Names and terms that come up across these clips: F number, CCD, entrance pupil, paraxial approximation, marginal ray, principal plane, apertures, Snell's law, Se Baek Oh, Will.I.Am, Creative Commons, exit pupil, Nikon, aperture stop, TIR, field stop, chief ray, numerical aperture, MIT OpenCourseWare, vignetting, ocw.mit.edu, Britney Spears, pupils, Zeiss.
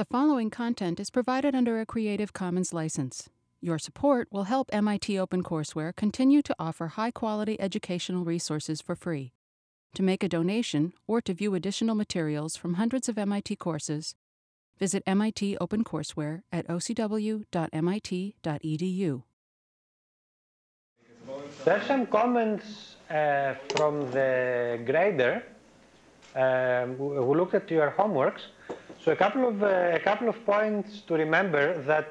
The following content is provided under a Creative Commons license. Your support will help MIT OpenCourseWare continue to offer high-quality educational resources for free. To make a donation or to view additional materials from hundreds of MIT courses, visit MIT OpenCourseWare at ocw.mit.edu. There are some comments from the grader who looked at your homeworks. So a couple of points to remember that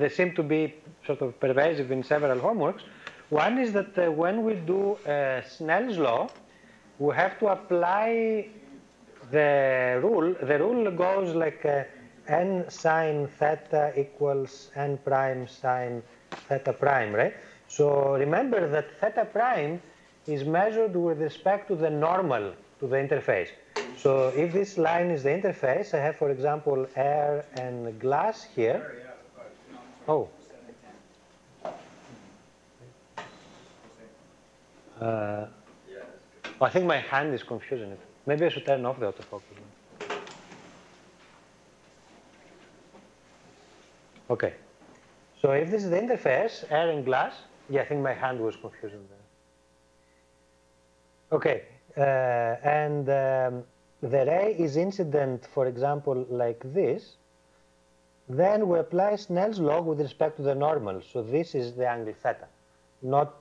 they seem to be sort of pervasive in several homeworks. One is that when we do Snell's law, we have to apply the rule. The rule goes like n sine theta equals n prime sine theta prime, right? So remember that theta prime is measured with respect to the normal, to the interface. So if this line is the interface, I have, for example, air and glass here. Oh. I think my hand is confusing it. Maybe I should turn off the autofocus. OK. So if this is the interface, air and glass, yeah, I think my hand was confusing there. OK. The ray is incident, for example, like this, then we apply Snell's law with respect to the normal. So this is the angle theta, not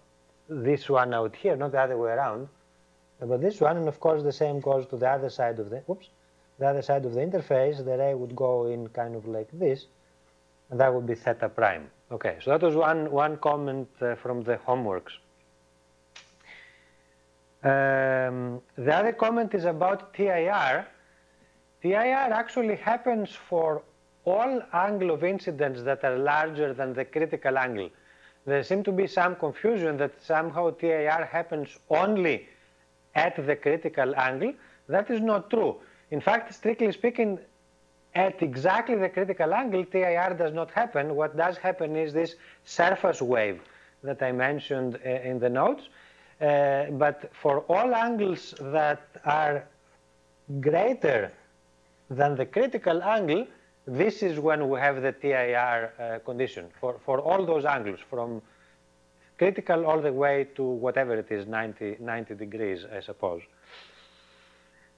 this one out here, not the other way around, but this one. And of course, the same goes to the other side of the, oops, the other side of the interface. The ray would go in kind of like this, and that would be theta prime. Okay, so that was one comment from the homeworks. The other comment is about TIR. TIR actually happens for all angle of incidence that are larger than the critical angle. There seems to be some confusion that somehow TIR happens only at the critical angle. That is not true. In fact, strictly speaking, at exactly the critical angle, TIR does not happen. What does happen is this surface wave that I mentioned in the notes. But for all angles that are greater than the critical angle, this is when we have the TIR condition for all those angles, from critical all the way to whatever it is, 90 degrees, I suppose.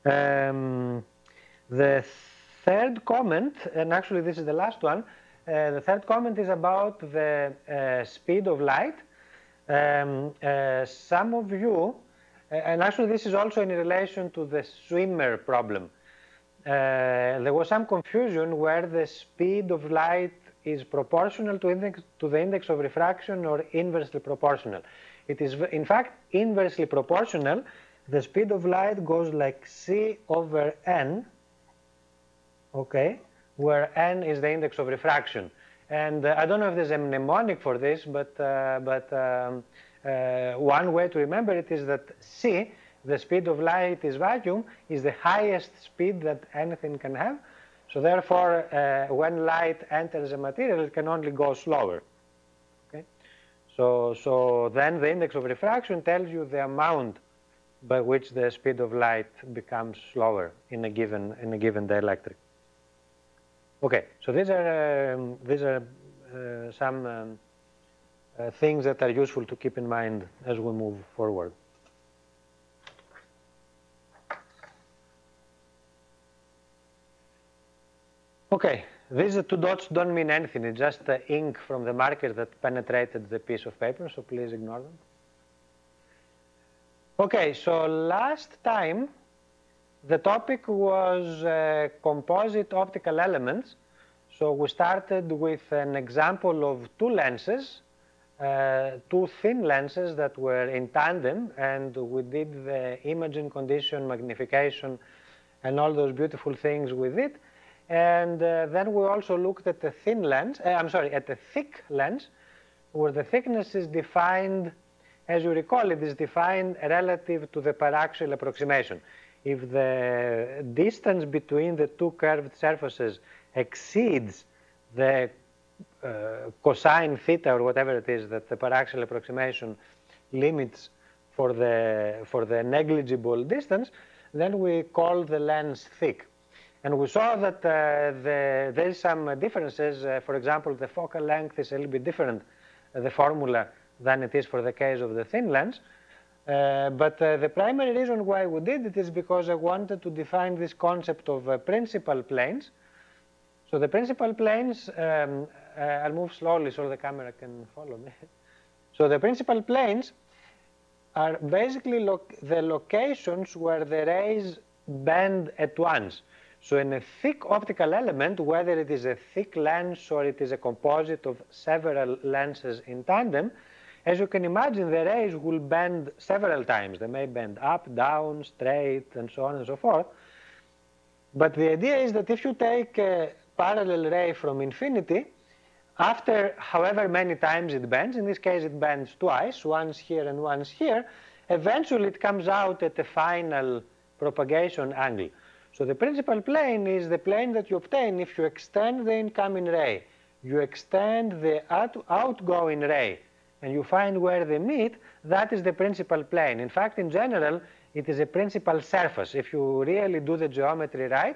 The third comment, and actually this is the last one, the third comment is about the speed of light. Some of you, and actually this is also in relation to the swimmer problem, there was some confusion where the speed of light is proportional to the index of refraction or inversely proportional. It is in fact inversely proportional. The speed of light goes like c/n, okay, where n is the index of refraction. And I don't know if there's a mnemonic for this, but one way to remember it is that c, the speed of light is vacuum, is the highest speed that anything can have. So therefore, when light enters a material, it can only go slower. Okay? So then the index of refraction tells you the amount by which the speed of light becomes slower in a given dielectric. Okay, so these are some things that are useful to keep in mind as we move forward. Okay, these two dots don't mean anything. It's just the ink from the marker that penetrated the piece of paper, so please ignore them. Okay, so last time, the topic was composite optical elements. So we started with an example of two lenses, two thin lenses that were in tandem, and we did the imaging condition, magnification, and all those beautiful things with it. And then we also looked at the thin lens, at the thick lens, where the thickness is defined, as you recall, it is defined relative to the paraxial approximation. If the distance between the two curved surfaces exceeds the cosine theta or whatever it is that the paraxial approximation limits for the negligible distance, then we call the lens thick. And we saw that there is some differences. For example, the focal length is a little bit different, the formula, than it is for the case of the thin lens. But the primary reason why we did it is because I wanted to define this concept of principal planes. So the principal planes, I'll move slowly so the camera can follow me. So the principal planes are basically the locations where the rays bend at once. So in a thick optical element, whether it is a thick lens or it is a composite of several lenses in tandem, as you can imagine, the rays will bend several times. They may bend up, down, straight, and so on and so forth. But the idea is that if you take a parallel ray from infinity, after however many times it bends, in this case it bends twice, once here and once here, eventually it comes out at a final propagation angle. So the principal plane is the plane that you obtain if you extend the incoming ray, you extend the outgoing ray, and you find where they meet. That is the principal plane. In fact, in general, it is a principal surface. If you really do the geometry right,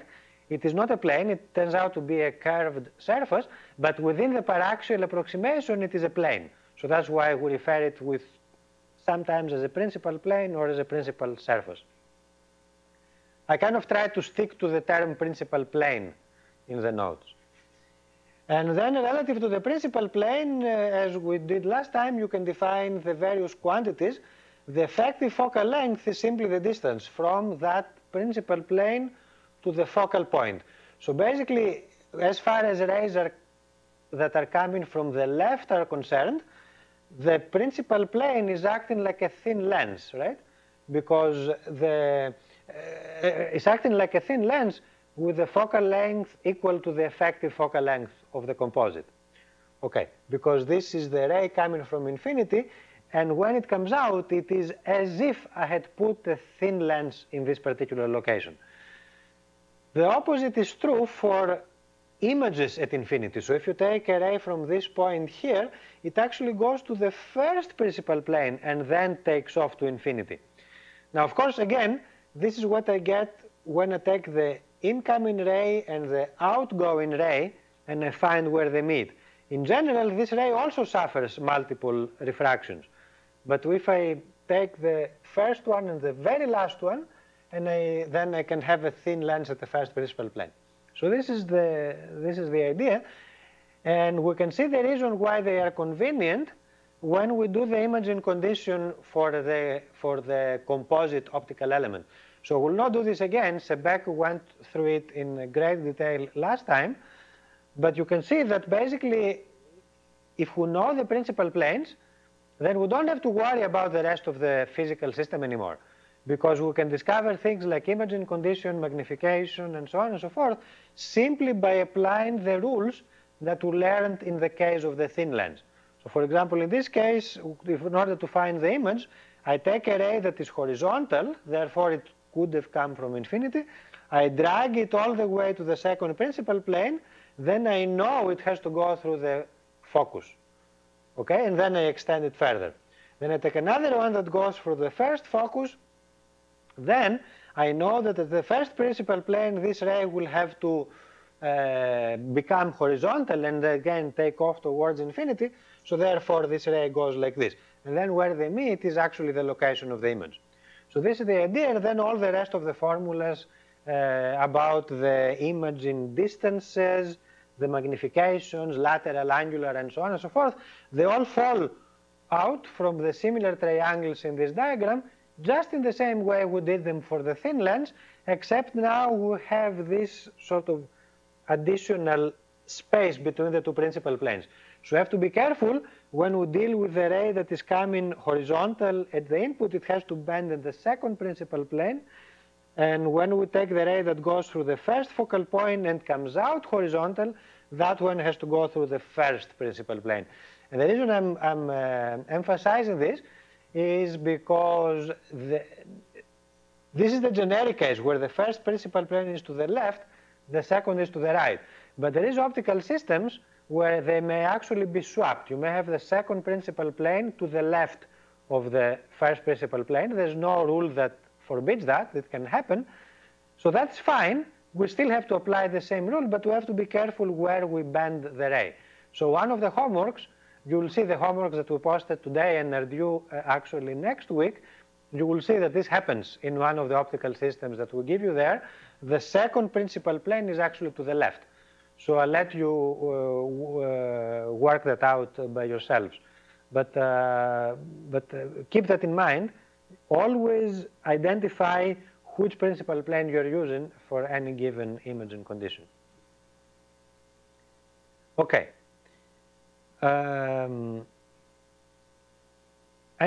it is not a plane. It turns out to be a curved surface, but within the paraxial approximation, it is a plane. So that's why we refer it with sometimes as a principal plane or as a principal surface. I kind of try to stick to the term principal plane in the notes. And then relative to the principal plane, as we did last time, you can define the various quantities. The effective focal length is simply the distance from that principal plane to the focal point. So basically, as far as rays that are coming from the left are concerned, the principal plane is acting like a thin lens, right? Because it's acting like a thin lens with a focal length equal to the effective focal length of the composite. Okay, because this is the ray coming from infinity, and when it comes out, it is as if I had put a thin lens in this particular location. The opposite is true for images at infinity. So if you take a ray from this point here, it actually goes to the first principal plane and then takes off to infinity. Now, of course, again, this is what I get when I take the incoming ray and the outgoing ray and I find where they meet. In general, this ray also suffers multiple refractions. But if I take the first one and the very last one, and then I can have a thin lens at the first principal plane. So this is the idea. And we can see the reason why they are convenient when we do the imaging condition for the composite optical element. So we'll not do this again. Se Baek Oh went through it in great detail last time. But you can see that basically, if we know the principal planes, then we don't have to worry about the rest of the physical system anymore, because we can discover things like imaging condition, magnification, and so on and so forth, simply by applying the rules that we learned in the case of the thin lens. So for example, in this case, in order to find the image, I take a ray that is horizontal, therefore it could have come from infinity. I drag it all the way to the second principal plane, then I know it has to go through the focus, okay? And then I extend it further. Then I take another one that goes through the first focus, then I know that at the first principal plane, this ray will have to become horizontal and again take off towards infinity. So therefore, this ray goes like this. And then where they meet is actually the location of the image. So this is the idea. And then all the rest of the formulas about the image in distances, the magnifications, lateral, angular, and so on and so forth, they all fall out from the similar triangles in this diagram, just in the same way we did them for the thin lens, except now we have this sort of additional space between the two principal planes. So we have to be careful when we deal with the ray that is coming horizontal at the input. It has to bend at the second principal plane. And when we take the ray that goes through the first focal point and comes out horizontal, that one has to go through the first principal plane. And the reason I'm emphasizing this is because this is the generic case where the first principal plane is to the left, the second is to the right. But there is optical systems where they may actually be swapped. You may have the second principal plane to the left of the first principal plane. There's no rule that forbids that. It can happen. So that's fine, we still have to apply the same rule, but we have to be careful where we bend the ray. So one of the homeworks, you will see the homeworks that we posted today and are due actually next week, you will see that this happens in one of the optical systems that we give you there. The second principal plane is actually to the left. So I'll let you work that out by yourselves. But keep that in mind. Always identify which principal plane you're using for any given imaging condition. Okay.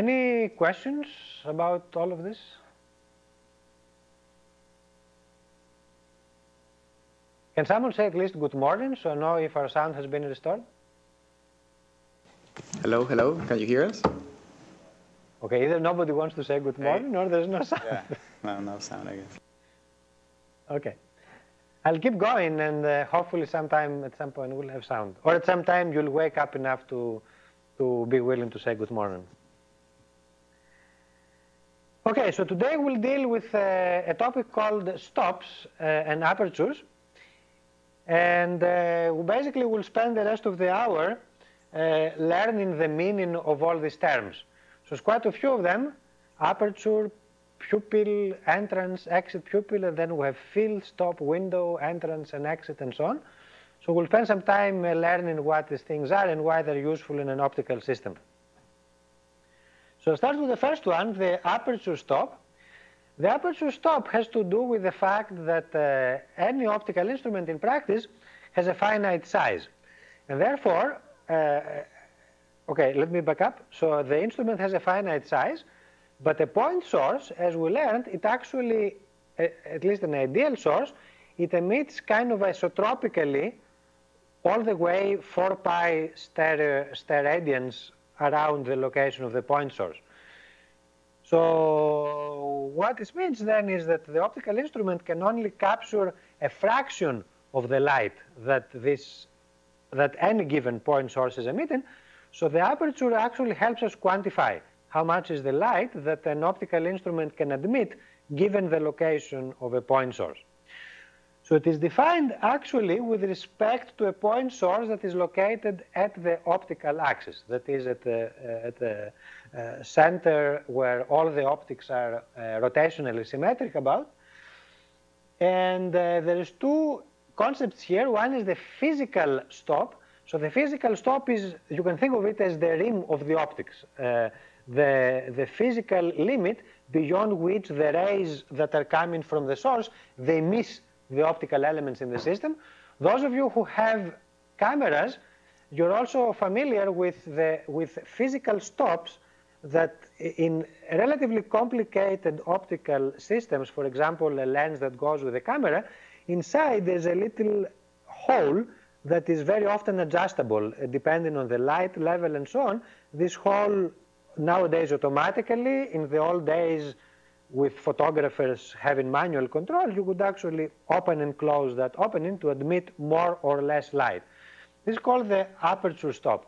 Any questions about all of this? Can someone say at least good morning, so I know if our sound has been restored? Hello, hello, can you hear us? Okay, either nobody wants to say good morning, or there's no sound. Yeah, no sound, I guess. Okay. I'll keep going, and hopefully sometime, at some point, we'll have sound. Or at some time, you'll wake up enough to be willing to say good morning. Okay, so today we'll deal with a topic called stops and apertures. And we basically will spend the rest of the hour learning the meaning of all these terms. So there's quite a few of them: aperture, pupil, entrance, exit, pupil, and then we have field, stop, window, entrance, and exit, and so on. So we'll spend some time learning what these things are and why they're useful in an optical system. So start with the first one, the aperture stop. The aperture stop has to do with the fact that any optical instrument in practice has a finite size. And therefore, okay, let me back up. So the instrument has a finite size, but a point source, as we learned, it actually, at least an ideal source, it emits kind of isotropically all the way 4 pi steradians around the location of the point source. So what this means then is that the optical instrument can only capture a fraction of the light that that any given point source is emitting. So the aperture actually helps us quantify how much is the light that an optical instrument can admit given the location of a point source. So it is defined actually with respect to a point source that is located at the optical axis, that is at the center where all the optics are rotationally symmetric about. And there is two concepts here. One is the physical stop. So the physical stop is, you can think of it as the rim of the optics. The physical limit beyond which the rays that are coming from the source, they miss the optical elements in the system. Those of you who have cameras, you're also familiar with physical stops that in relatively complicated optical systems, for example, a lens that goes with a camera, inside there's a little hole that is very often adjustable depending on the light level and so on. This hole nowadays automatically, in the old days with photographers having manual control, you could actually open and close that opening to admit more or less light. This is called the aperture stop.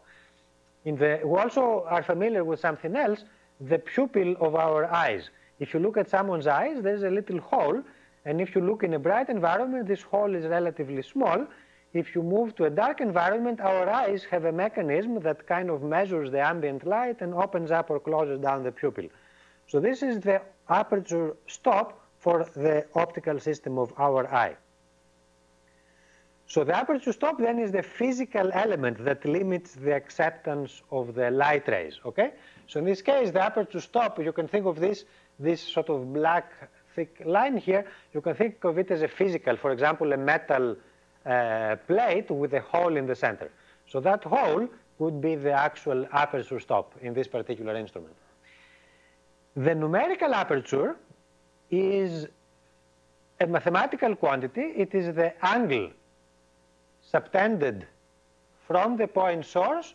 We also are familiar with something else, the pupil of our eyes. If you look at someone's eyes, there's a little hole, and if you look in a bright environment, this hole is relatively small. If you move to a dark environment, our eyes have a mechanism that kind of measures the ambient light and opens up or closes down the pupil. So this is the aperture stop for the optical system of our eye. So the aperture stop then is the physical element that limits the acceptance of the light rays, okay? So in this case, the aperture stop, you can think of this sort of black thick line here, you can think of it as a physical, for example, a metal plate with a hole in the center. So that hole would be the actual aperture stop in this particular instrument. The numerical aperture is a mathematical quantity. It is the angle subtended from the point source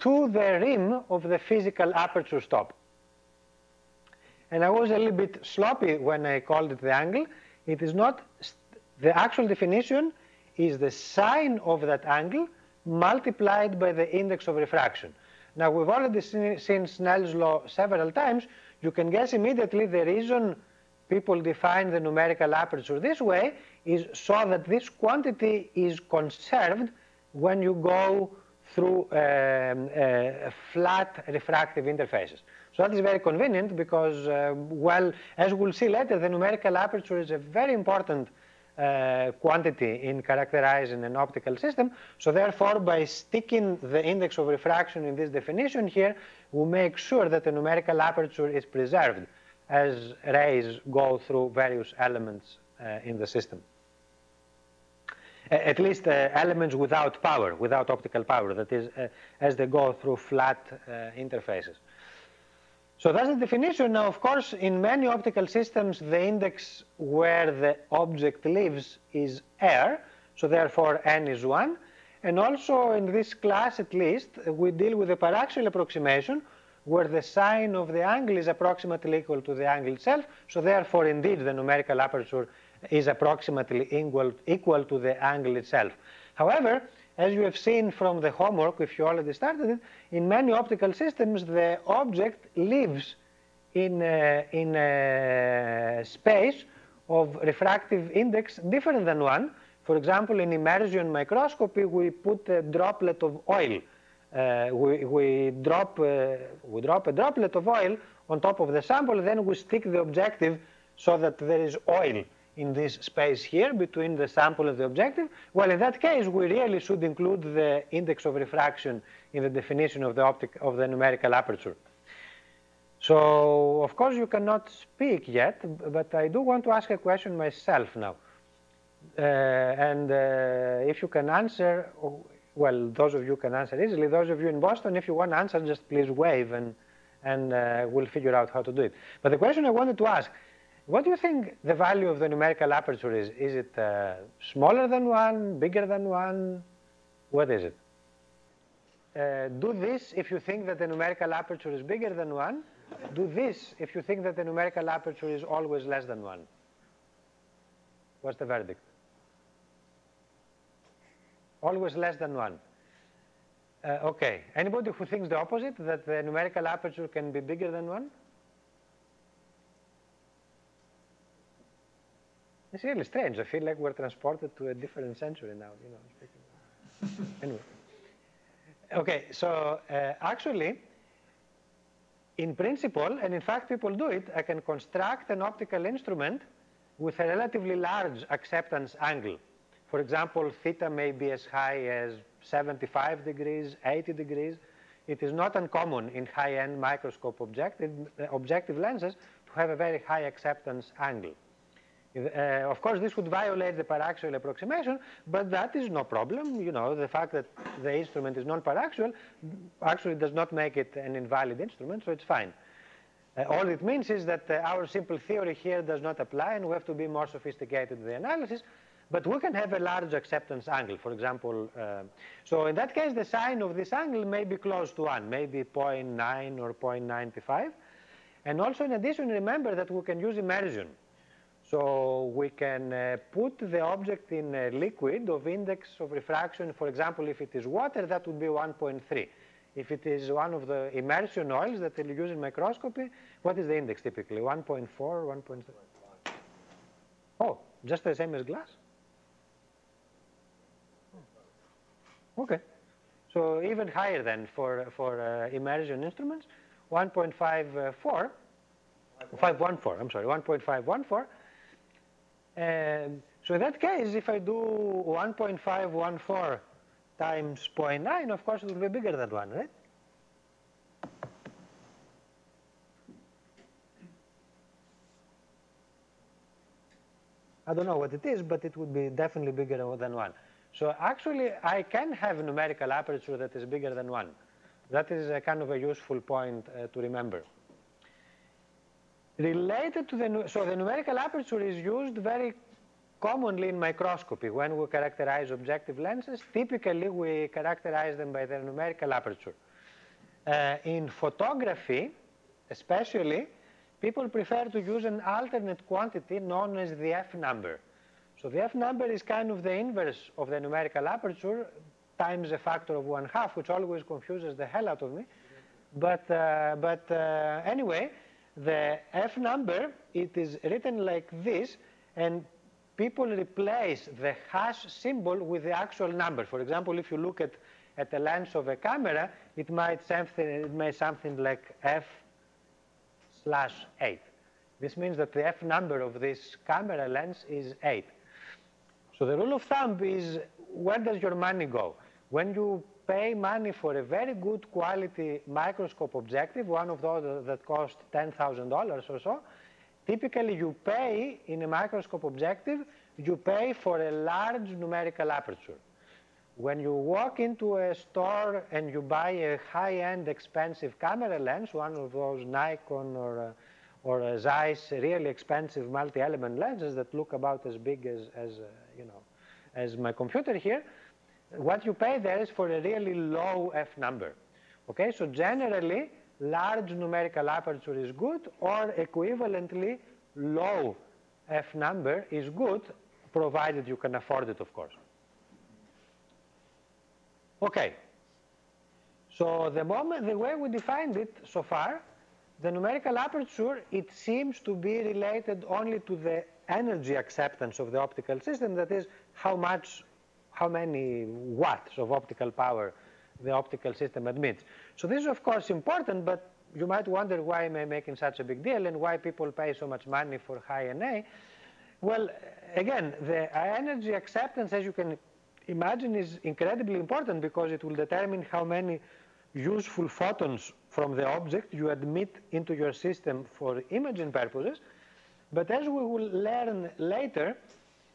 to the rim of the physical aperture stop. And I was a little bit sloppy when I called it the angle. It is not, the actual definition is the sine of that angle multiplied by the index of refraction. Now, we've already seen Snell's law several times. You can guess immediately the reason people define the numerical aperture this way is so that this quantity is conserved when you go through flat refractive interfaces. So that is very convenient because, well, as we'll see later, the numerical aperture is a very important quantity in characterizing an optical system. So therefore, by sticking the index of refraction in this definition here, we make sure that the numerical aperture is preserved as rays go through various elements in the system. At least elements without power, without optical power, that is, as they go through flat interfaces. So that's the definition. Now, of course, in many optical systems, the index where the object lives is r, so therefore n is 1. And also in this class, at least, we deal with a paraxial approximation where the sine of the angle is approximately equal to the angle itself. So therefore, indeed, the numerical aperture is approximately equal to the angle itself. However, as you have seen from the homework, if you already started it, in many optical systems, the object lives in a space of refractive index different than 1. For example, in immersion microscopy, we put a droplet of oil. We drop a droplet of oil on top of the sample, then we stick the objective so that there is oil in this space here between the sample and the objective. Well, in that case, we really should include the index of refraction in the definition of the numerical aperture. So, of course, you cannot speak yet, but I do want to ask a question myself now. If you can answer, well, those of you can answer easily. Those of you in Boston, if you want to answer, just please wave and we'll figure out how to do it. But the question I wanted to ask, what do you think the value of the numerical aperture is? Is it smaller than 1, bigger than 1? What is it? Do this if you think that the numerical aperture is bigger than 1. Do this if you think that the numerical aperture is always less than 1. What's the verdict? Always less than 1. Okay. Anybody who thinks the opposite, that the numerical aperture can be bigger than 1? It's really strange. I feel like we're transported to a different century now, you know. Anyway. Okay, so actually, in principle, and in fact people do it, I can construct an optical instrument with a relatively large acceptance angle. For example, theta may be as high as 75 degrees, 80 degrees. It is not uncommon in high-end microscope objective lenses to have a very high acceptance angle. Of course, this would violate the paraxial approximation, but that is no problem. You know, the fact that the instrument is non-paraxial actually does not make it an invalid instrument, so it's fine. All it means is that our simple theory here does not apply, and we have to be more sophisticated in the analysis, but we can have a large acceptance angle, for example. So in that case, the sine of this angle may be close to 1, maybe 0.9 or 0.95. And also, in addition, remember that we can use immersion. So we can put the object in a liquid of index of refraction. For example, if it is water, that would be 1.3. If it is one of the immersion oils that we use in microscopy, what is the index typically? 1.4, 1.3? Oh, just the same as glass? Okay. So even higher then for immersion instruments, 1.54, 514, I'm sorry, 1.514. So in that case, if I do 1.514 times 0.9, of course, it will be bigger than 1, right? I don't know what it is, but it would be definitely bigger than 1. So actually, I can have a numerical aperture that is bigger than 1. That is a kind of a useful point to remember. Related to the numerical aperture is used very commonly in microscopy. When we characterize objective lenses, typically we characterize them by their numerical aperture. In photography, especially, people prefer to use an alternate quantity known as the F number. So the F number is kind of the inverse of the numerical aperture times a factor of 1/2, which always confuses the hell out of me. But anyway, the F number, it is written like this, and people replace the hash symbol with the actual number. For example, if you look at the lens of a camera, it might something like f/8. This means that the f number of this camera lens is 8. So the rule of thumb is, where does your money go? When you pay money for a very good quality microscope objective, one of those that cost $10,000 or so, typically you pay in a microscope objective, you pay for a large numerical aperture. When you walk into a store and you buy a high-end expensive camera lens, one of those Nikon or Zeiss really expensive multi-element lenses that look about as big as my computer here, what you pay there is for a really low F number. Okay, so generally, large numerical aperture is good, or equivalently, low F number is good, provided you can afford it, of course. Okay, so the way we defined it so far, the numerical aperture, it seems to be related only to the energy acceptance of the optical system, that is, how many watts of optical power the optical system admits. So this is, of course, important, but you might wonder why am I making such a big deal and why people pay so much money for high NA. Well, again, the energy acceptance, as you can imagine, is incredibly important because it will determine how many useful photons from the object you admit into your system for imaging purposes. But as we will learn later,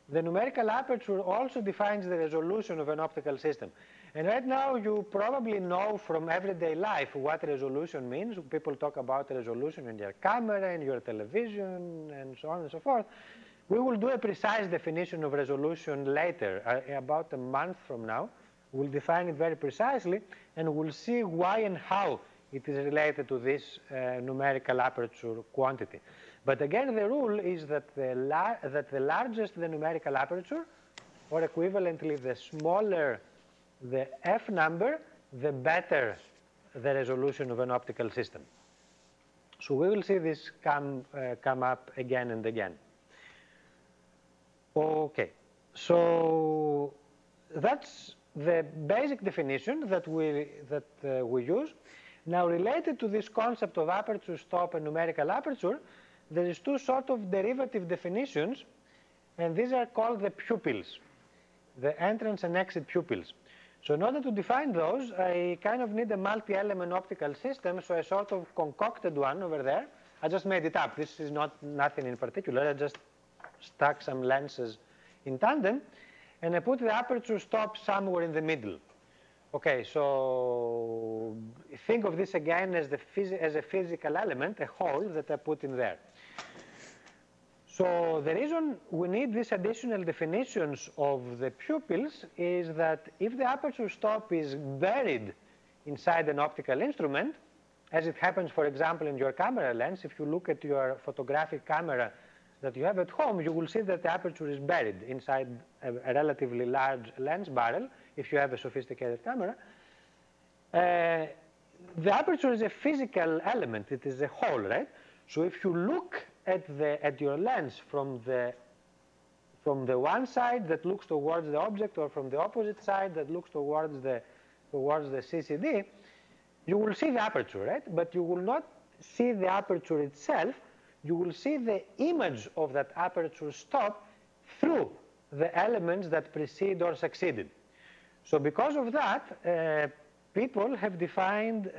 the numerical aperture also defines the resolution of an optical system. And right now you probably know from everyday life what resolution means. People talk about resolution in their camera, in your television, and so on and so forth. We will do a precise definition of resolution later, about a month from now. We'll define it very precisely, and we'll see why and how it is related to this numerical aperture quantity. But again, the rule is that the largest the numerical aperture, or equivalently the smaller the F number, the better the resolution of an optical system. So we will see this come up again and again. Okay, so that's the basic definition that we use. Now, related to this concept of aperture stop and numerical aperture, there is two sort of derivative definitions, and these are called the pupils, the entrance and exit pupils. So in order to define those, I kind of need a multi-element optical system, so I sort of concocted one over there. I just made it up. This is nothing in particular. I just stuck some lenses in tandem, and I put the aperture stop somewhere in the middle. Okay, so think of this again as a physical element, a hole that I put in there. So the reason we need these additional definitions of the pupils is that if the aperture stop is buried inside an optical instrument, as it happens, for example, in your camera lens, if you look at your photographic camera that you have at home, you will see that the aperture is buried inside a relatively large lens barrel, if you have a sophisticated camera. The aperture is a physical element. It is a hole, right? So if you look at your lens from the one side that looks towards the object, or from the opposite side that looks towards the CCD, you will see the aperture, right? But you will not see the aperture itself. You will see the image of that aperture stop through the elements that precede or succeeded. So because of that, people have defined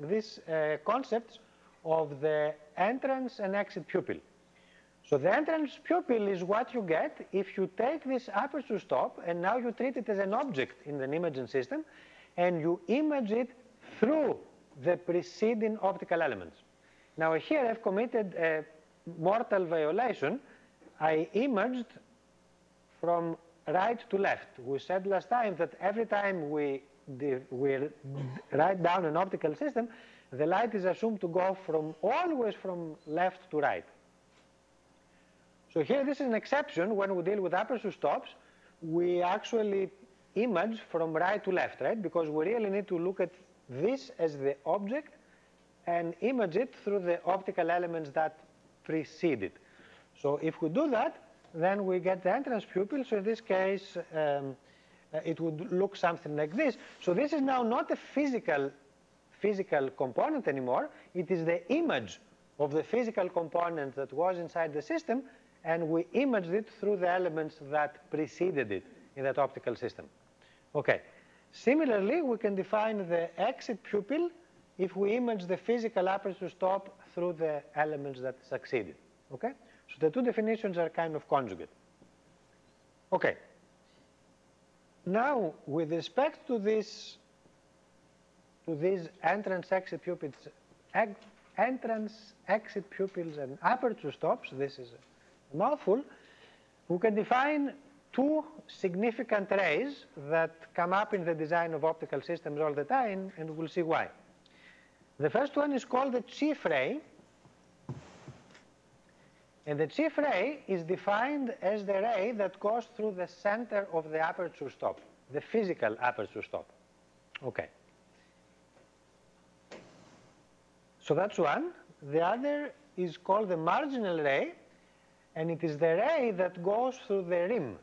these concepts of the entrance and exit pupil. So the entrance pupil is what you get if you take this aperture stop and now you treat it as an object in an imaging system, and you image it through the preceding optical elements. Now here I've committed a mortal violation. I imaged from right to left. We said last time that every time we write down an optical system, the light is assumed to go always from left to right. So here this is an exception. When we deal with aperture stops, we actually image from right to left, right? Because we really need to look at this as the object and image it through the optical elements that precede it. So if we do that, then we get the entrance pupil. So in this case, it would look something like this. So this is now not a physical component anymore. It is the image of the physical component that was inside the system, and we imaged it through the elements that preceded it in that optical system. Okay. Similarly, we can define the exit pupil if we image the physical aperture stop through the elements that succeeded. Okay? So the two definitions are kind of conjugate. Okay. Now, with respect to this, entrance, exit pupils, and aperture stops, this is a mouthful, we can define two significant rays that come up in the design of optical systems all the time, and we'll see why. The first one is called the chief ray, and the chief ray is defined as the ray that goes through the center of the aperture stop, the physical aperture stop. Okay. So that's one. The other is called the marginal ray, and it is the ray that goes through the rim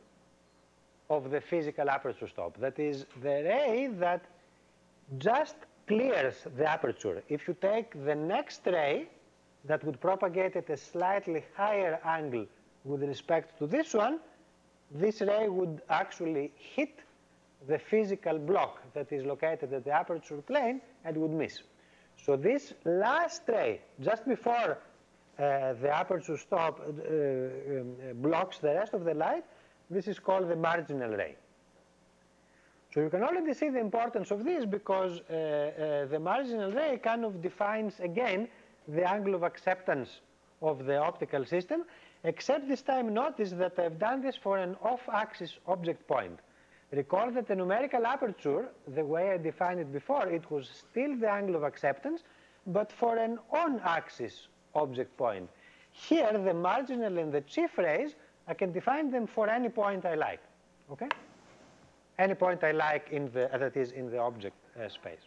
of the physical aperture stop. That is the ray that just clears the aperture. If you take the next ray that would propagate at a slightly higher angle with respect to this one, this ray would actually hit the physical block that is located at the aperture plane and would miss. So this last ray, just before the aperture stop blocks the rest of the light, this is called the marginal ray. So you can already see the importance of this, because the marginal ray kind of defines again the angle of acceptance of the optical system, except this time notice that I've done this for an off-axis object point. Recall that the numerical aperture, the way I defined it before, it was still the angle of acceptance, but for an on-axis object point. Here, the marginal and the chief rays, I can define them for any point I like. Okay? Any point I like in the, that is in the object space.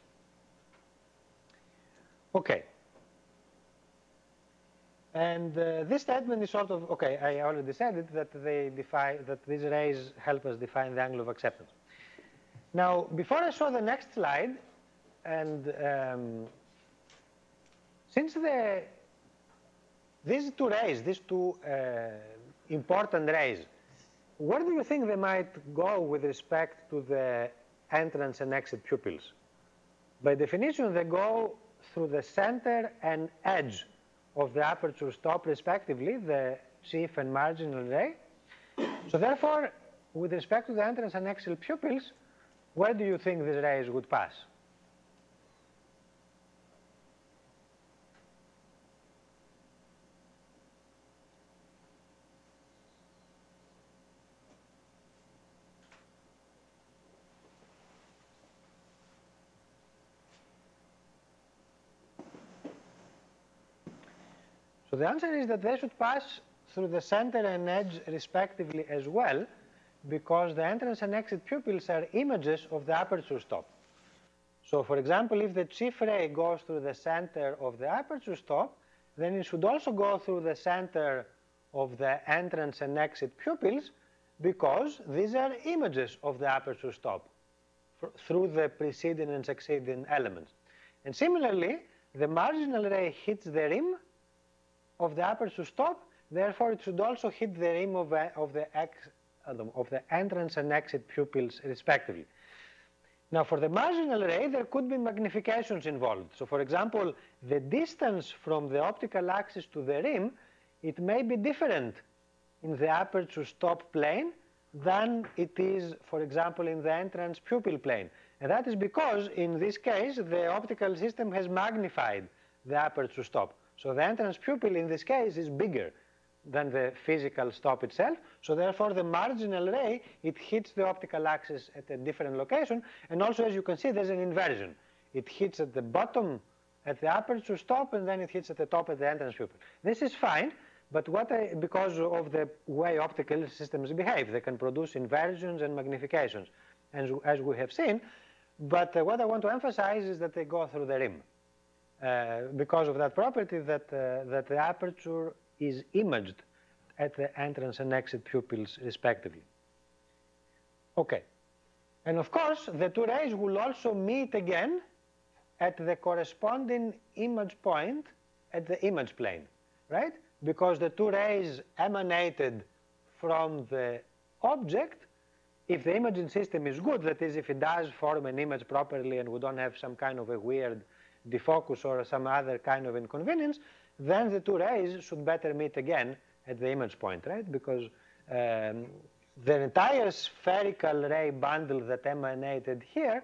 Okay. And this statement is sort of, okay, I already said it, that they define, that these rays help us define the angle of acceptance. Now, before I show the next slide, and since these two important rays, where do you think they might go with respect to the entrance and exit pupils? By definition, they go through the center and edge of the aperture stop, respectively, the chief and marginal ray. So therefore, with respect to the entrance and exit pupils, where do you think these rays would pass? The answer is that they should pass through the center and edge respectively as well, because the entrance and exit pupils are images of the aperture stop. So, for example, if the chief ray goes through the center of the aperture stop, then it should also go through the center of the entrance and exit pupils, because these are images of the aperture stop through the preceding and succeeding elements. And similarly, the marginal ray hits the rim of the aperture stop, therefore it should also hit the rim of the entrance and exit pupils respectively. Now, for the marginal ray, there could be magnifications involved. So, for example, the distance from the optical axis to the rim, it may be different in the aperture stop plane than it is, for example, in the entrance pupil plane. And that is because, in this case, the optical system has magnified the aperture stop. So the entrance pupil in this case is bigger than the physical stop itself. So therefore, the marginal ray, it hits the optical axis at a different location. And also, as you can see, there's an inversion. It hits at the bottom at the aperture stop, and then it hits at the top at the entrance pupil. This is fine, but because of the way optical systems behave, they can produce inversions and magnifications, as we have seen. But what I want to emphasize is that they go through the rim. Because of that property that the aperture is imaged at the entrance and exit pupils respectively. Okay. And of course, the two rays will also meet again at the corresponding image point at the image plane, right? Because the two rays emanated from the object, if the imaging system is good, that is, if it does form an image properly and we don't have some kind of a weird defocus or some other kind of inconvenience, then the two rays should better meet again at the image point, right? Because the entire spherical ray bundle that emanated here,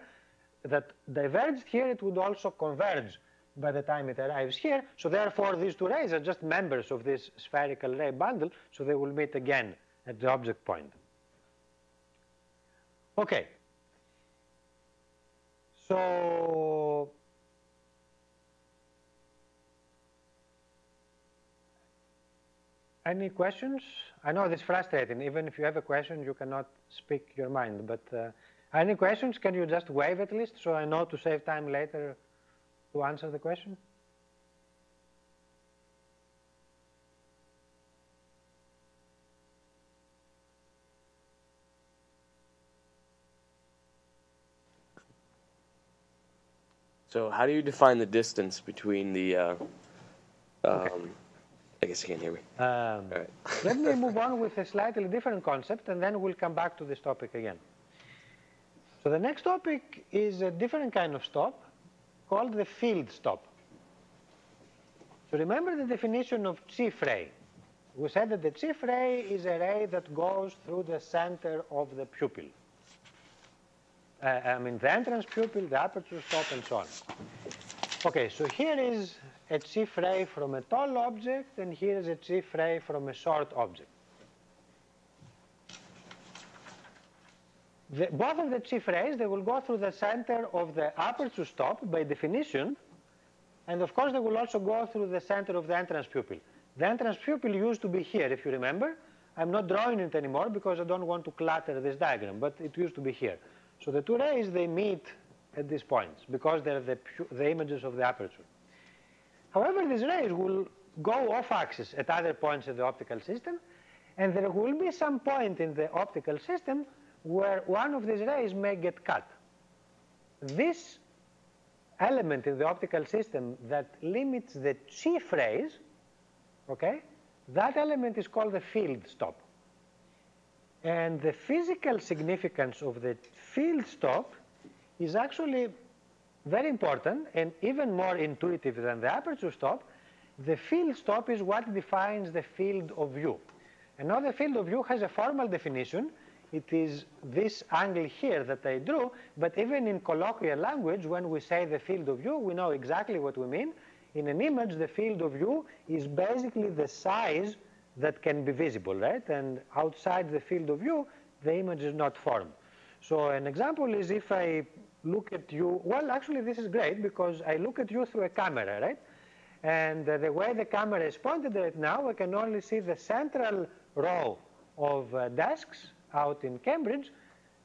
that diverged here, it would also converge by the time it arrives here. So therefore, these two rays are just members of this spherical ray bundle, so they will meet again at the object point. Okay. So any questions? I know this is frustrating. Even if you have a question, you cannot speak your mind. But any questions? Can you just wave at least, so I know to save time later to answer the question? So how do you define the distance between the okay. I guess you can't hear me. All right. Let me move on with a slightly different concept, and then we'll come back to this topic again. So the next topic is a different kind of stop called the field stop. So remember the definition of chief ray. We said that the chief ray is a ray that goes through the center of the pupil. I mean the entrance pupil, the aperture stop, and so on. Okay, so here is a chief ray from a tall object, and here is a chief ray from a short object. Both of the chief rays, they will go through the center of the aperture stop by definition, and of course they will also go through the center of the entrance pupil. The entrance pupil used to be here, if you remember. I'm not drawing it anymore because I don't want to clutter this diagram, but it used to be here. So the two rays, they meet at these points because they're the images of the aperture. However, these rays will go off-axis at other points of the optical system, and there will be some point in the optical system where one of these rays may get cut. This element in the optical system that limits the chief rays, okay, that element is called the field stop. And the physical significance of the field stop is actually very important and even more intuitive than the aperture stop. The field stop is what defines the field of view. And now the field of view has a formal definition. It is this angle here that I drew, but even in colloquial language, when we say the field of view, we know exactly what we mean. In an image, the field of view is basically the size that can be visible, right? And outside the field of view, the image is not formed. So an example is if I look at you, well, actually this is great because I look at you through a camera, right? And the way the camera is pointed right now, I can only see the central row of desks out in Cambridge,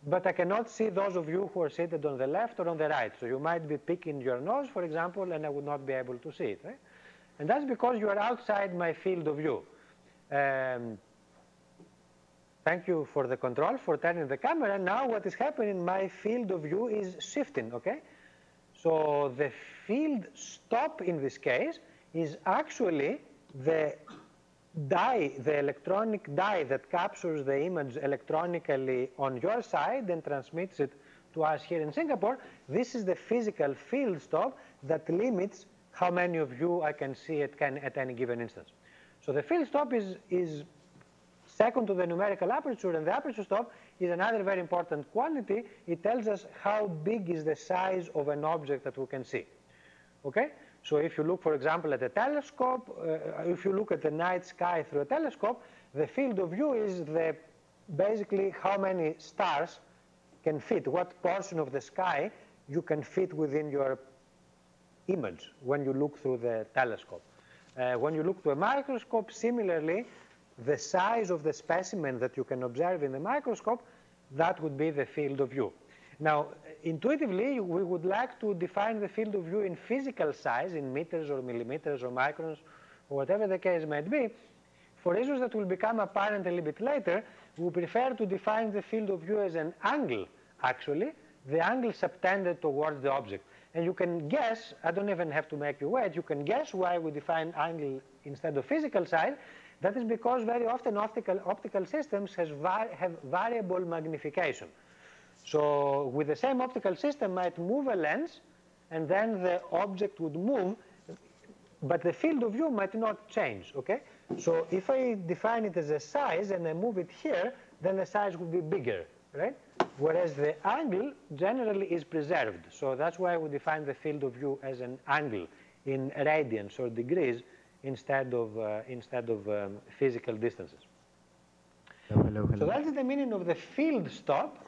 but I cannot see those of you who are seated on the left or on the right. So you might be picking your nose, for example, and I would not be able to see it, right? And that's because you are outside my field of view. Thank you for the control for turning the camera. Now what is happening, my field of view is shifting, okay? So the field stop in this case is actually the dye, the electronic dye that captures the image electronically on your side and transmits it to us here in Singapore. This is the physical field stop that limits how many of you I can see at any given instance. So the field stop is second to the numerical aperture, and the aperture stop is another very important quantity. It tells us how big is the size of an object that we can see. Okay? So if you look, for example, at a telescope, if you look at the night sky through a telescope, the field of view is the basically how many stars can fit, what portion of the sky you can fit within your image when you look through the telescope. When you look to a microscope, similarly, the size of the specimen that you can observe in the microscope, that would be the field of view. Now, intuitively, we would like to define the field of view in physical size, in meters or millimeters or microns, or whatever the case might be. For reasons that will become apparent a little bit later, we prefer to define the field of view as an angle, actually, the angle subtended towards the object. And you can guess, I don't even have to make you wait, you can guess why we define angle instead of physical side. That is because very often optical systems have variable magnification. So with the same optical system might move a lens, and then the object would move, but the field of view might not change, okay? So if I define it as a size and I move it here, then the size would be bigger, right? Whereas the angle generally is preserved. So that's why we define the field of view as an angle in radians or degrees instead of physical distances. Hello. So that's the meaning of the field stop.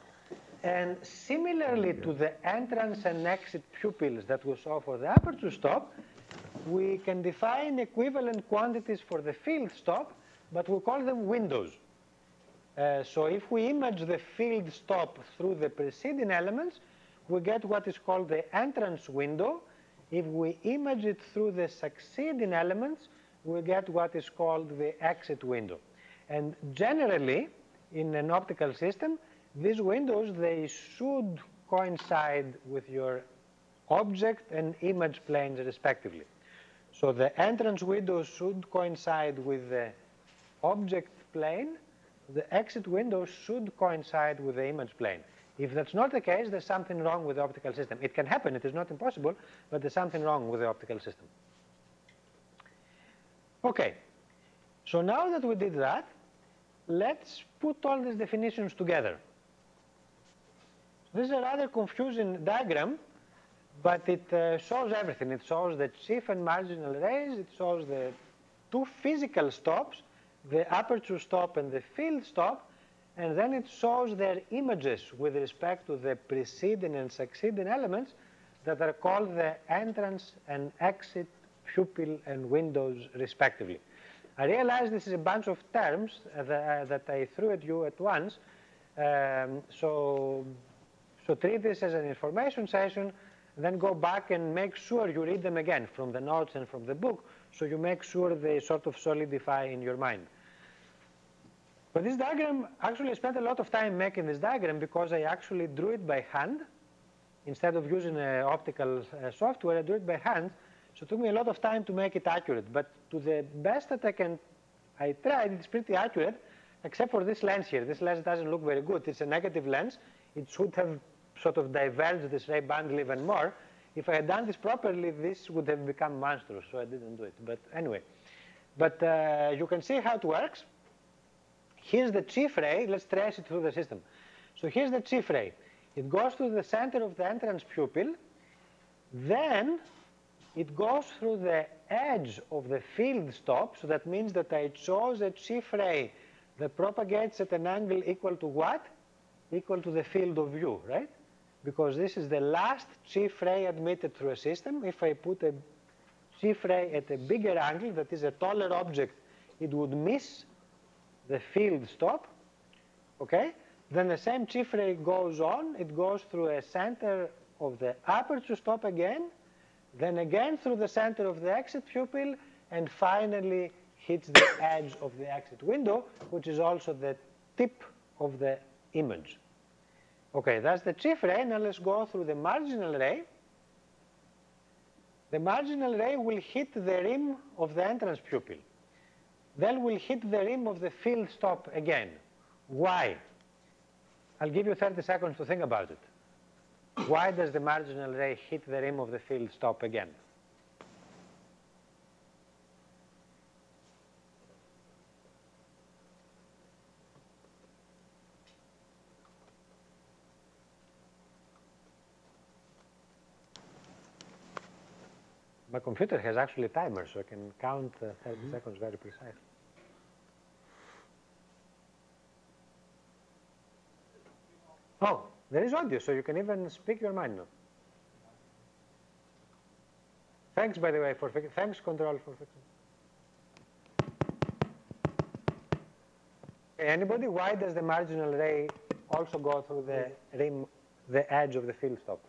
And similarly to the entrance and exit pupils that we saw for the aperture stop, we can define equivalent quantities for the field stop, but we call them windows. So if we image the field stop through the preceding elements, we get what is called the entrance window. If we image it through the succeeding elements, we get what is called the exit window. And generally, in an optical system, these windows, they should coincide with your object and image planes respectively. So the entrance window should coincide with the object plane. The exit window should coincide with the image plane. If that's not the case, there's something wrong with the optical system. It can happen, it is not impossible, but there's something wrong with the optical system. Okay, so now that we did that, let's put all these definitions together. This is a rather confusing diagram, but it shows everything. It shows the chief and marginal rays, it shows the two physical stops, the aperture stop and the field stop, and then it shows their images with respect to the preceding and succeeding elements that are called the entrance and exit, pupil and windows respectively. I realize this is a bunch of terms that I threw at you at once, so treat this as an information session, then go back and make sure you read them again from the notes and from the book, so you make sure they sort of solidify in your mind. But this diagram, actually I spent a lot of time making this diagram because I actually drew it by hand. Instead of using optical software, I drew it by hand. So it took me a lot of time to make it accurate. But to the best that I tried, it's pretty accurate, except for this lens here. This lens doesn't look very good. It's a negative lens. It should have sort of diverged this ray bundle even more. If I had done this properly, this would have become monstrous, so I didn't do it. But anyway, you can see how it works. Here's the chief ray. Let's trace it through the system. So here's the chief ray. It goes to the center of the entrance pupil. Then it goes through the edge of the field stop. So that means that I chose a chief ray that propagates at an angle equal to what? Equal to the field of view, right? Because this is the last chief ray admitted through a system. If I put a chief ray at a bigger angle, that is a taller object, it would miss the field stop, okay? Then the same chief ray goes on. It goes through a center of the aperture stop again, then again through the center of the exit pupil, and finally hits the edge of the exit window, which is also the tip of the image. Okay, that's the chief ray. Now let's go through the marginal ray. The marginal ray will hit the rim of the entrance pupil. Then will hit the rim of the field stop again. Why? I'll give you 30 seconds to think about it. Why does the marginal ray hit the rim of the field stop again? My computer has actually a timer, so I can count 30 seconds very precisely. Oh, there is audio, so you can even speak your mind now. Thanks, by the way, for fixing. Thanks, Control, for fixing. Anybody? Why does the marginal ray also go through the rim, the edge of the field stop?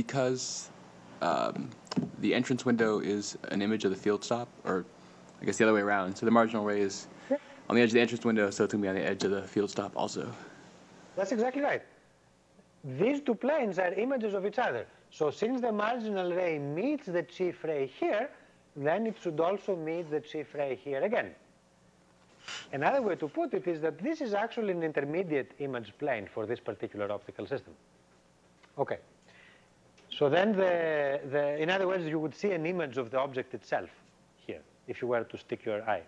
because the entrance window is an image of the field stop, or I guess the other way around. So the marginal ray is on the edge of the entrance window, so it's going to be on the edge of the field stop also. That's exactly right. These two planes are images of each other. So since the marginal ray meets the chief ray here, then it should also meet the chief ray here again. Another way to put it is that this is actually an intermediate image plane for this particular optical system. Okay. So then, in other words, you would see an image of the object itself here, if you were to stick your eye.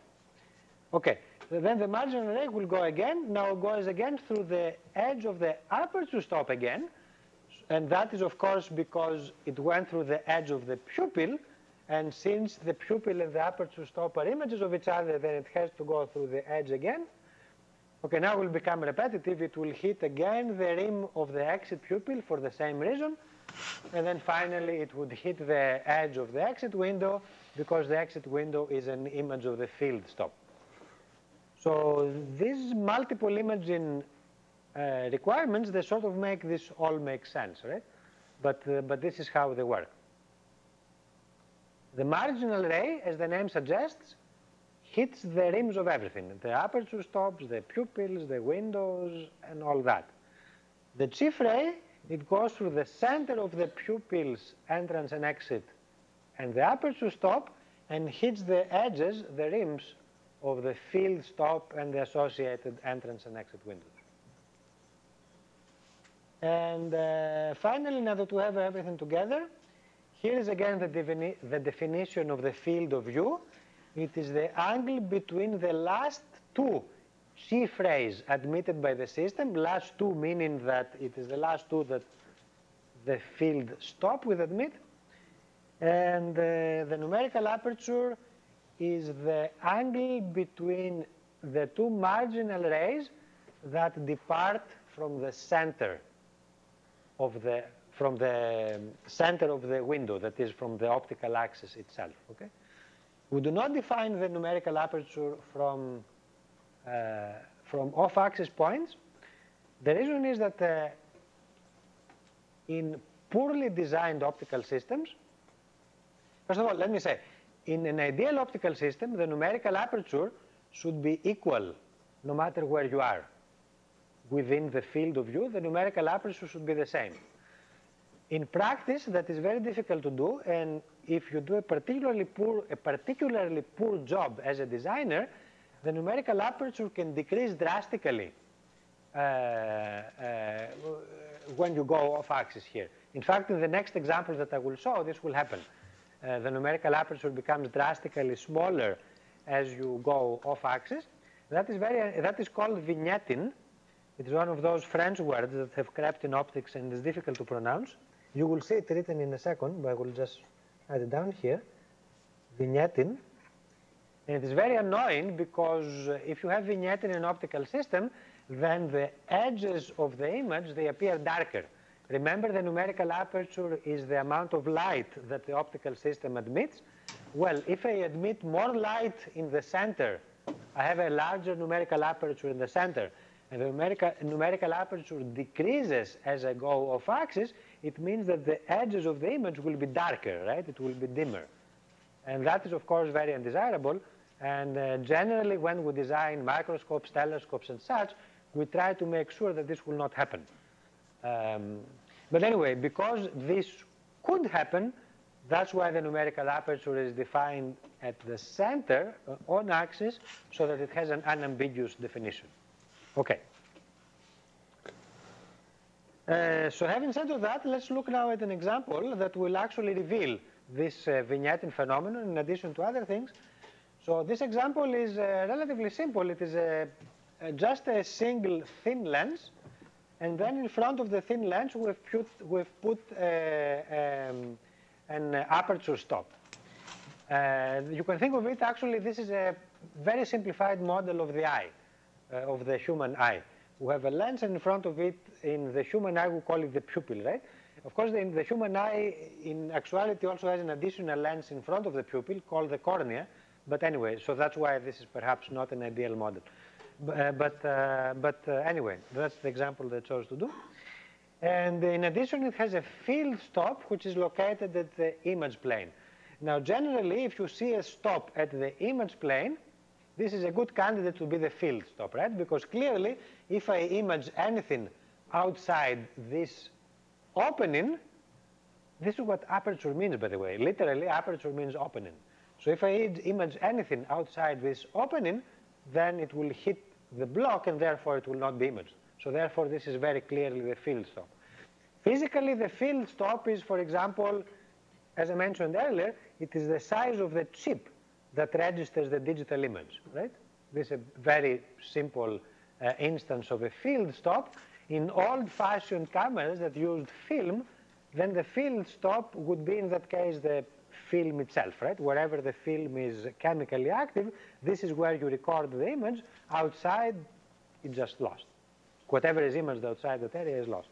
Okay. Then the marginal ray will go again. Now goes again through the edge of the aperture stop again. And that is, of course, because it went through the edge of the pupil. And since the pupil and the aperture stop are images of each other, then it has to go through the edge again. Okay, now it will become repetitive. It will hit again the rim of the exit pupil for the same reason. And then finally, it would hit the edge of the exit window, because the exit window is an image of the field stop. So these multiple imaging requirements, they sort of make this all make sense, right? But this is how they work. The marginal ray, as the name suggests, hits the rims of everything, the aperture stops, the pupils, the windows, and all that. The chief ray, it goes through the center of the pupils, entrance and exit, and the aperture stop, and hits the edges, the rims, of the field stop and the associated entrance and exit windows. And finally, now that we have everything together, here is again the definition of the field of view. It is the angle between the last two chief rays admitted by the system, last two meaning that it is the last two that the field stop will admit, and the numerical aperture is the angle between the two marginal rays that depart from the center of the window, that is from the optical axis itself. Okay, we do not define the numerical aperture from off-axis points. The reason is that in poorly designed optical systems, first of all, let me say, in an ideal optical system, the numerical aperture should be equal no matter where you are. Within the field of view, the numerical aperture should be the same. In practice, that is very difficult to do, and if you do a particularly poor job as a designer, the numerical aperture can decrease drastically when you go off axis here. In fact, in the next example that I will show, this will happen. The numerical aperture becomes drastically smaller as you go off axis. That is called vignetting. It's one of those French words that have crept in optics and is difficult to pronounce. You will see it written in a second, but I will just add it down here. Vignetting. And it is very annoying because if you have vignetting in an optical system, then the edges of the image, they appear darker. Remember, the numerical aperture is the amount of light that the optical system admits. Well, if I admit more light in the center, I have a larger numerical aperture in the center, and the numerical aperture decreases as I go off axis, it means that the edges of the image will be darker, right? It will be dimmer. And that is, of course, very undesirable. And generally, when we design microscopes, telescopes, and such, we try to make sure that this will not happen. But anyway, because this could happen, that's why the numerical aperture is defined at the center on axis, so that it has an unambiguous definition. Okay. So having said all that, let's look now at an example that will actually reveal this vignetting phenomenon in addition to other things. So this example is relatively simple. It is just a single thin lens. And then in front of the thin lens, we've put an aperture stop. You can think of it, actually, this is a very simplified model of the eye, of the human eye. We have a lens, and in front of it, in the human eye, we call it the pupil, right? Of course, in the human eye, in actuality, also has an additional lens in front of the pupil called the cornea. But anyway, so that's why this is perhaps not an ideal model. But anyway, that's the example that I chose to do. And in addition, it has a field stop, which is located at the image plane. Now, generally, if you see a stop at the image plane, this is a good candidate to be the field stop, right? Because clearly, if I image anything outside this opening, this is what aperture means, by the way. Literally, aperture means opening. So if I image anything outside this opening, then it will hit the block, and therefore it will not be imaged. So therefore, this is very clearly the field stop. Physically, the field stop is, for example, as I mentioned earlier, it is the size of the chip that registers the digital image, right? This is a very simple instance of a field stop. In old-fashioned cameras that used film, then the field stop would be, in that case, the film itself, right? Wherever the film is chemically active, this is where you record the image. Outside, it's just lost. Whatever is imaged outside that area is lost.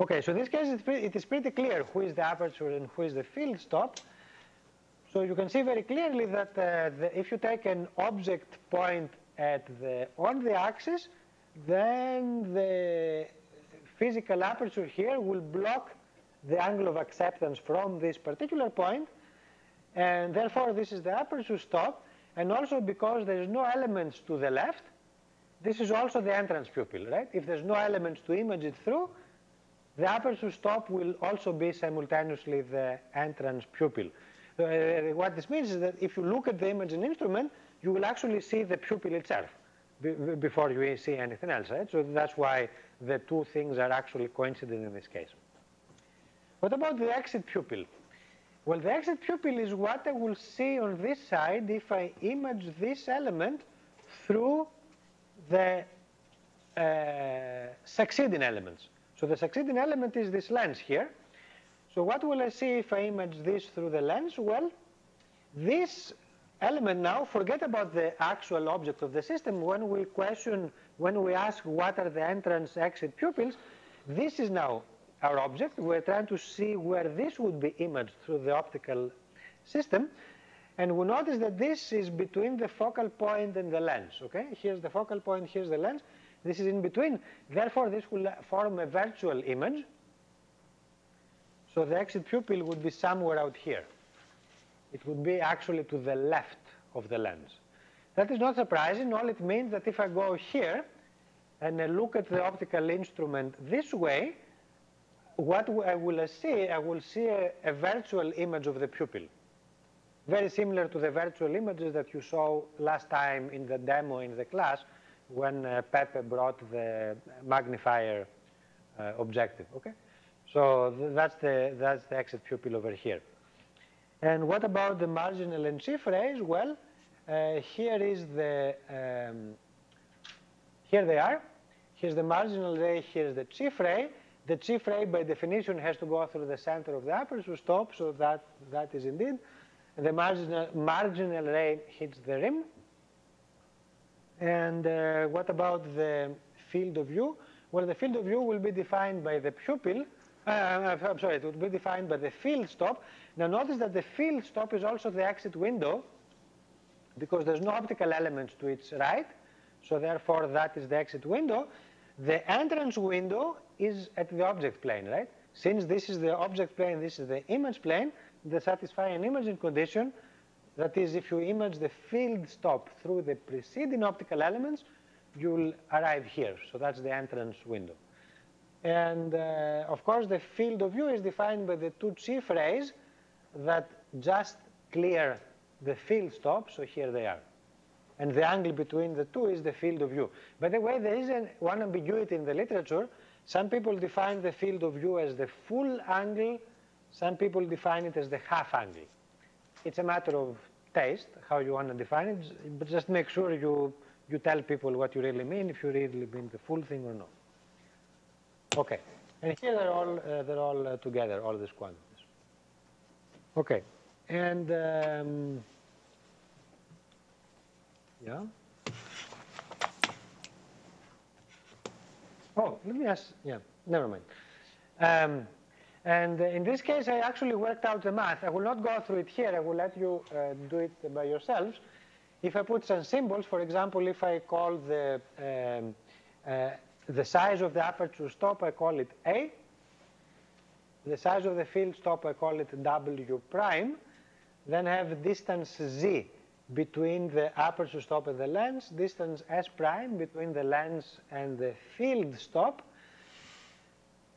Okay, so in this case, it is pretty clear who is the aperture and who is the field stop. So you can see very clearly that if you take an object point at on the axis, then the physical aperture here will block the angle of acceptance from this particular point, and therefore this is the aperture stop. And also because there's no elements to the left, this is also the entrance pupil, right? If there's no elements to image it through, the aperture stop will also be simultaneously the entrance pupil. What this means is that if you look at the image in instrument, you will actually see the pupil itself before you see anything else, right? So that's why the two things are actually coincident in this case. What about the exit pupil? Well, the exit pupil is what I will see on this side if I image this element through the succeeding elements. So the succeeding element is this lens here. So what will I see if I image this through the lens? Well, this element now, forget about the actual object of the system. When we ask what are the entrance exit pupils, this is now our object. We're trying to see where this would be imaged through the optical system. And we notice that this is between the focal point and the lens. Okay, here's the focal point, here's the lens. This is in between. Therefore, this will form a virtual image. So the exit pupil would be somewhere out here. It would be actually to the left of the lens. That is not surprising. All it means that if I go here and I look at the optical instrument this way, what I will see a virtual image of the pupil, very similar to the virtual images that you saw last time in the demo in the class when Pepe brought the magnifier objective. Okay? So that's the exit pupil over here. And what about the marginal and shift rays? Well, here they are. Here's the marginal ray, here's the shift ray. The shift ray, by definition, has to go through the center of the aperture stop, so that is indeed. And the marginal ray hits the rim. And what about the field of view? Well, the field of view will be defined by the pupil. I'm sorry, it would be defined by the field stop. Now notice that the field stop is also the exit window because there's no optical elements to its right. So therefore, that is the exit window. The entrance window is at the object plane, right? Since this is the object plane, this is the image plane, they satisfy an imaging condition. That is, if you image the field stop through the preceding optical elements, you'll arrive here. So that's the entrance window. And of course, the field of view is defined by the two shift rays that just clear the field stop. So here they are. And the angle between the two is the field of view. By the way, there is one ambiguity in the literature. Some people define the field of view as the full angle. Some people define it as the half angle. It's a matter of taste, how you want to define it. But just make sure you tell people what you really mean, if you really mean the full thing or not. Okay. And here they're all together, all these quantities. Okay. And yeah. Oh, let me ask. Yeah, never mind. And in this case, I actually worked out the math. I will not go through it here. I will let you do it by yourselves. If I put some symbols, for example, if I call the The size of the aperture stop, I call it A. The size of the field stop, I call it W prime. Then have distance Z between the aperture stop and the lens, distance S prime between the lens and the field stop.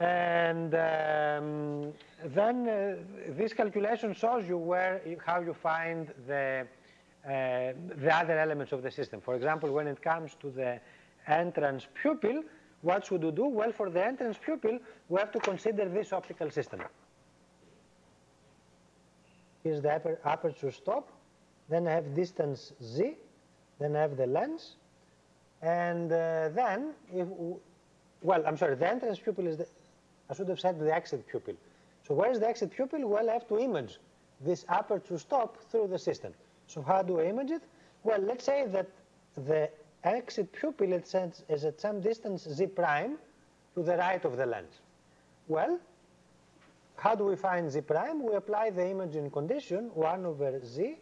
And then this calculation shows you where, how you find the other elements of the system. For example, when it comes to the entrance pupil, what should you do? Well, for the entrance pupil, we have to consider this optical system. Here's the aperture stop, then I have distance Z, then I have the lens, and then, if, well, I'm sorry, the entrance pupil is the, I should have said the exit pupil. So where is the exit pupil? Well, I have to image this aperture stop through the system. So how do I image it? Well, let's say that the exit pupil is at some distance Z prime to the right of the lens. Well, how do we find Z prime? We apply the imaging condition 1 over Z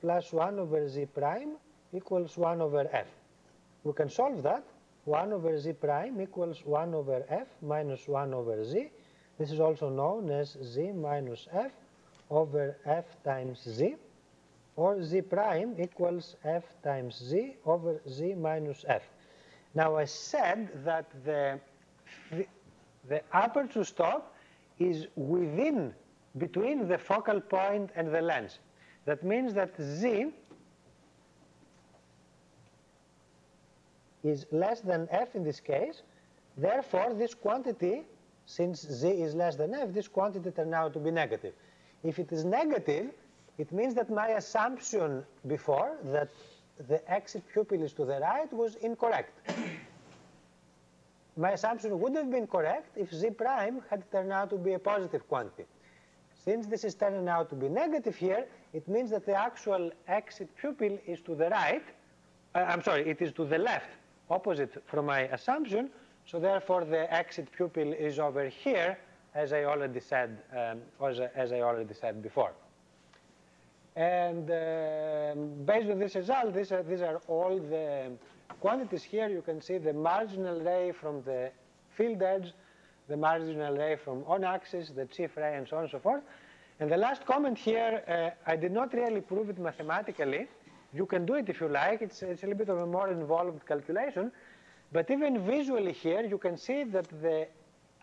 plus 1 over Z prime equals 1 over F. We can solve that. 1 over Z prime equals 1 over F minus 1 over Z. This is also known as Z minus F over F times Z, or Z prime equals F times Z over Z minus F. Now, I said that the aperture stop is within, between the focal point and the lens. That means that Z is less than F in this case. Therefore, this quantity, since Z is less than F, this quantity turns out to be negative. If it is negative, it means that my assumption before, that the exit pupil is to the right, was incorrect. My assumption would have been correct if Z prime had turned out to be a positive quantity. Since this is turning out to be negative here, it means that the actual exit pupil is to the right. I'm sorry, it is to the left, opposite from my assumption. So therefore, the exit pupil is over here, as I already said, before. And based on this result, these are all the quantities here. You can see the marginal ray from the field edge, the marginal ray from on-axis, the chief ray, and so on and so forth. And the last comment here, I did not really prove it mathematically. You can do it if you like. It's a little bit of a more involved calculation. But even visually here, you can see that the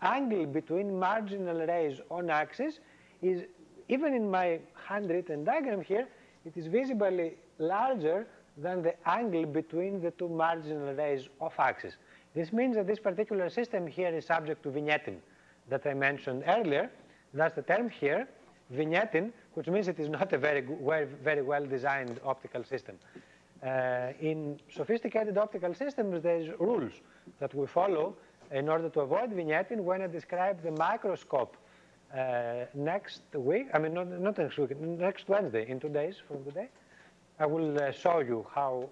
angle between marginal rays on-axis is, even in my handwritten diagram here, it is visibly larger than the angle between the two marginal rays off-axis. This means that this particular system here is subject to vignetting that I mentioned earlier. That's the term here, vignetting, which means it is not a very well-designed optical system. In sophisticated optical systems, there's rules that we follow in order to avoid vignetting. When I describe the microscope next week, I mean, not next week, next Wednesday, in 2 days from today, I will show you how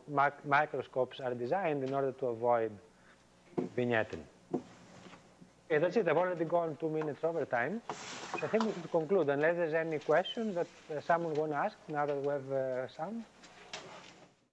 microscopes are designed in order to avoid vignetting. Okay, that's it. I've already gone 2 minutes over time. I think we should conclude, unless there's any questions that someone wants to ask now that we have sound.